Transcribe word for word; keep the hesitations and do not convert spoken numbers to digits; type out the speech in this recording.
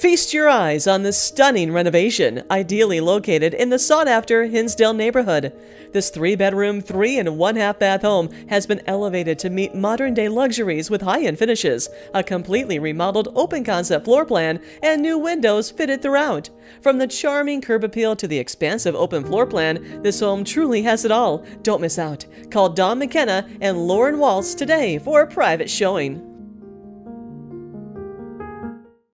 Feast your eyes on this stunning renovation, ideally located in the sought-after Hinsdale neighborhood. This three-bedroom, three-and-one-half-bath home has been elevated to meet modern-day luxuries with high-end finishes, a completely remodeled open-concept floor plan, and new windows fitted throughout. From the charming curb appeal to the expansive open floor plan, this home truly has it all. Don't miss out. Call Dawn McKenna and Lauren Waltz today for a private showing.